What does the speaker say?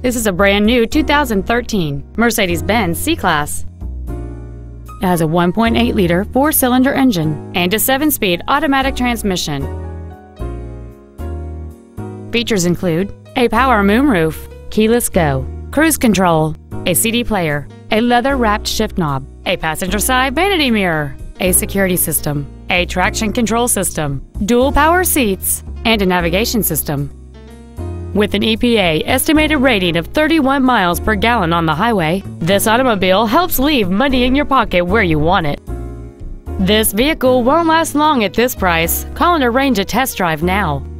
This is a brand new 2013 Mercedes-Benz C-Class. It has a 1.8-liter four-cylinder engine and a 7-speed automatic transmission. Features include a power moonroof, keyless go, cruise control, a CD player, a leather-wrapped shift knob, a passenger-side vanity mirror, a security system, a traction control system, dual power seats, and a navigation system. With an EPA estimated rating of 31 miles per gallon on the highway, this automobile helps leave money in your pocket where you want it. This vehicle won't last long at this price. Call and arrange a test drive now.